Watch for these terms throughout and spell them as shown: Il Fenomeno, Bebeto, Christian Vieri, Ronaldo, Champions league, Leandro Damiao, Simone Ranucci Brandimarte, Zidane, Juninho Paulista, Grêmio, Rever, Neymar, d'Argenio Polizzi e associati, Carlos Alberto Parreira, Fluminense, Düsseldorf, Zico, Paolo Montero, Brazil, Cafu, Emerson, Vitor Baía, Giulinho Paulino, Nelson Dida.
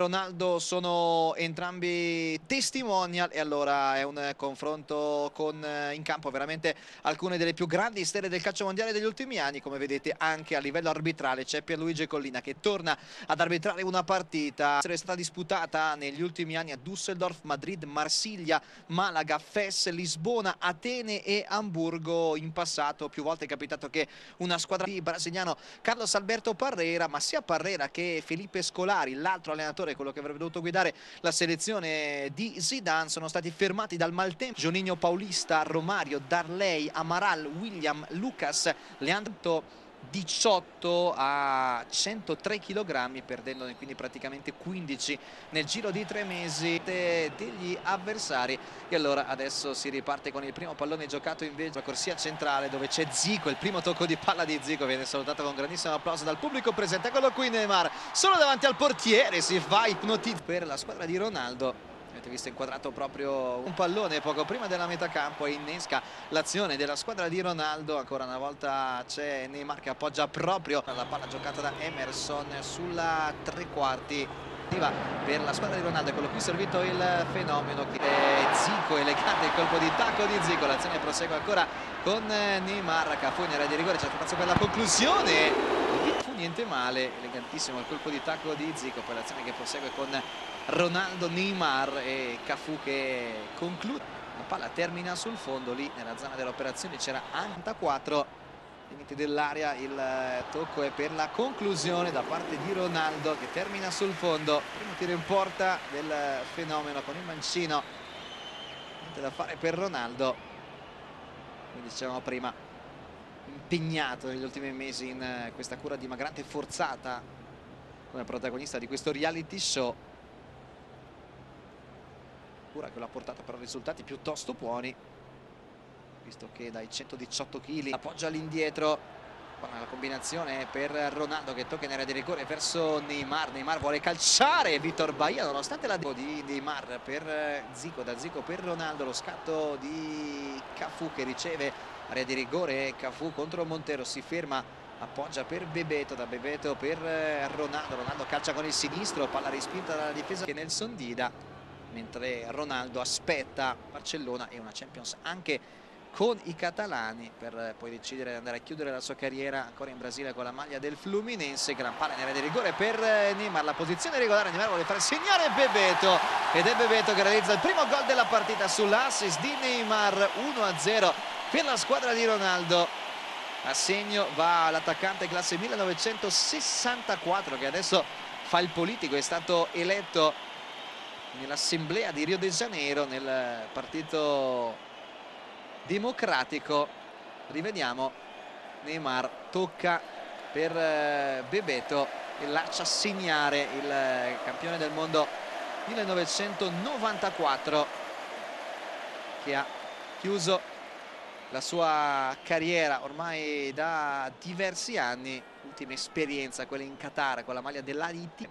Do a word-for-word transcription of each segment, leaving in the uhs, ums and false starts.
Ronaldo sono entrambi testimonial e allora è un confronto con in campo veramente alcune delle più grandi stelle del calcio mondiale degli ultimi anni. Come vedete anche a livello arbitrale c'è Pierluigi Collina che torna ad arbitrare una partita che è stata disputata negli ultimi anni a Düsseldorf, Madrid, Marsiglia, Malaga, Fes, Lisbona, Atene e Amburgo. In passato più volte è capitato che una squadra di brasiliano Carlos Alberto Parreira, ma sia Parreira che Felipe Scolari, l'altro allenatore, quello che avrebbe dovuto guidare la selezione di Zidane, sono stati fermati dal maltempo. Juninho Paulista, Romário, Darley, Amaral, William, Lucas, Leandro diciotto a centotré chilogrammi, perdendone quindi praticamente quindici nel giro di tre mesi degli avversari. E allora adesso si riparte con il primo pallone giocato invece la corsia centrale, dove c'è Zico. Il primo tocco di palla di Zico viene salutato con grandissimo applauso dal pubblico presente. Eccolo qui Neymar, solo davanti al portiere, si fa ipnotizzare per la squadra di Ronaldo. Avete visto inquadrato proprio un pallone poco prima della metà campo e innesca l'azione della squadra di Ronaldo. Ancora una volta c'è Neymar che appoggia proprio alla palla giocata da Emerson sulla tre quarti per la squadra di Ronaldo. Quello qui servito il fenomeno che è Zico, elegante il colpo di tacco di Zico. L'azione prosegue ancora con Neymar, Cafu in area di rigore, c'è spazio per la conclusione. Niente male, elegantissimo il colpo di tacco di Zico, poi l'azione che prosegue con Ronaldo, Neymar e Cafu che conclude. La palla termina sul fondo, lì nella zona dell'operazione c'era ottantaquattro, limite dell'area, il tocco è per la conclusione da parte di Ronaldo che termina sul fondo. Primo tiro in porta del fenomeno con il mancino, niente da fare per Ronaldo, come dicevamo prima, impegnato negli ultimi mesi in questa cura dimagrante e forzata come protagonista di questo reality show, cura che l'ha portata però a risultati piuttosto buoni, visto che dai centodiciotto chili appoggia all'indietro. La combinazione per Ronaldo che tocca in area di rigore verso Neymar. Neymar vuole calciare, Vitor Baía, nonostante la di Neymar per Zico, da Zico per Ronaldo, lo scatto di Cafu che riceve area di rigore, Cafu contro Montero, si ferma, appoggia per Bebeto, da Bebeto per Ronaldo, Ronaldo calcia con il sinistro, palla respinta dalla difesa che Nelson Dida, mentre Ronaldo aspetta Barcellona e una Champions anche con i catalani per poi decidere di andare a chiudere la sua carriera ancora in Brasile con la maglia del Fluminense. Gran palla in area di rigore per Neymar, la posizione regolare, Neymar vuole far segnare Bebeto ed è Bebeto che realizza il primo gol della partita sull'assist di Neymar. Uno a zero per la squadra di Ronaldo. A segno va all'attaccante classe millenovecentosessantaquattro che adesso fa il politico, è stato eletto nell'assemblea di Rio de Janeiro nel partito democratico. Rivediamo Neymar, tocca per Bebeto e lascia segnare il campione del mondo millenovecentonovantaquattro che ha chiuso la sua carriera ormai da diversi anni, ultima esperienza quella in Qatar con la maglia dell'Haiti,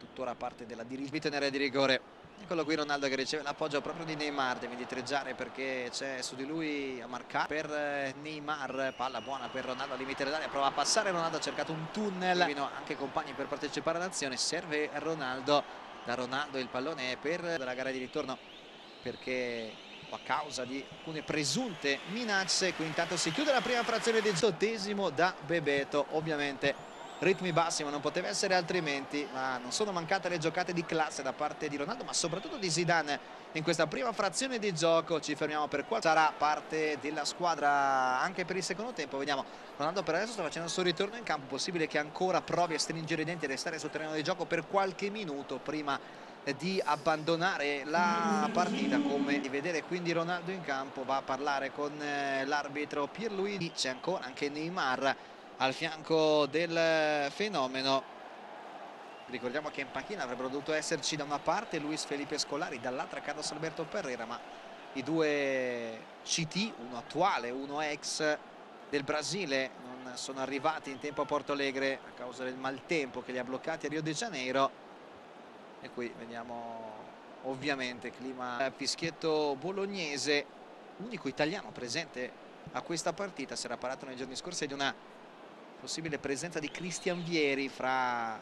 tuttora parte della dirigenza in area di rigore. Eccolo qui Ronaldo che riceve l'appoggio proprio di Neymar, deve dietreggiare perché c'è su di lui a marcare per Neymar, palla buona per Ronaldo a limite dell'area, prova a passare Ronaldo, ha cercato un tunnel, anche compagni per partecipare all'azione, serve Ronaldo, da Ronaldo il pallone è per la gara di ritorno perché a causa di alcune presunte minacce. Qui intanto si chiude la prima frazione del diciottesimo da Bebeto, ovviamente ritmi bassi ma non poteva essere altrimenti, ma non sono mancate le giocate di classe da parte di Ronaldo ma soprattutto di Zidane in questa prima frazione di gioco. Ci fermiamo per qua, sarà parte della squadra anche per il secondo tempo. Vediamo, Ronaldo per adesso sta facendo il suo ritorno in campo, possibile che ancora provi a stringere i denti e restare sul terreno di gioco per qualche minuto prima di abbandonare la partita. Come di vedere quindi Ronaldo in campo, va a parlare con l'arbitro Pierluigi, c'è ancora anche Neymar al fianco del fenomeno. Ricordiamo che in panchina avrebbero dovuto esserci da una parte Luiz Felipe Scolari, dall'altra Carlos Alberto Parreira, ma i due C T, uno attuale, uno ex del Brasile, non sono arrivati in tempo a Porto Alegre a causa del maltempo che li ha bloccati a Rio de Janeiro. E qui vediamo ovviamente clima fischietto bolognese, l'unico italiano presente a questa partita, si era parlato nei giorni scorsi di una possibile presenza di Christian Vieri fra,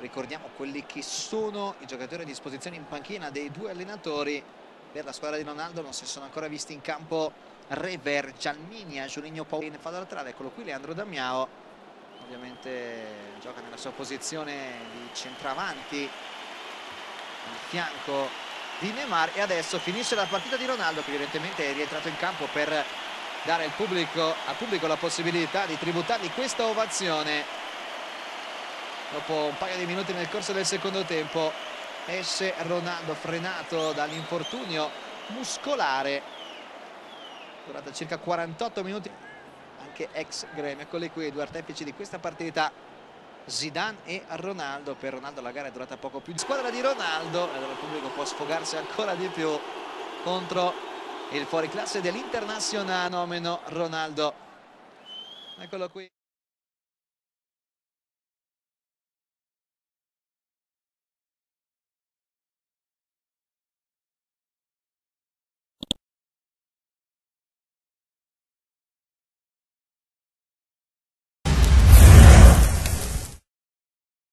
ricordiamo, quelli che sono i giocatori a disposizione in panchina dei due allenatori. Per la squadra di Ronaldo non si sono ancora visti in campo Rever, Gianminia, Giulinho Paulino fa dalla trave, eccolo qui Leandro Damiao, ovviamente gioca nella sua posizione di centravanti al fianco di Neymar. E adesso finisce la partita di Ronaldo, che evidentemente è rientrato in campo per dare al pubblico, al pubblico la possibilità di tributargli questa ovazione. Dopo un paio di minuti nel corso del secondo tempo esce Ronaldo, frenato dall'infortunio muscolare, durata circa quarantotto minuti. Anche ex Grêmio, eccoli qui i due artefici di questa partita, Zidane e Ronaldo. Per Ronaldo la gara è durata poco più di squadra di Ronaldo, e dove il pubblico può sfogarsi ancora di più contro il fuoriclasse dell'internazionale fenomeno Ronaldo. Eccolo qui.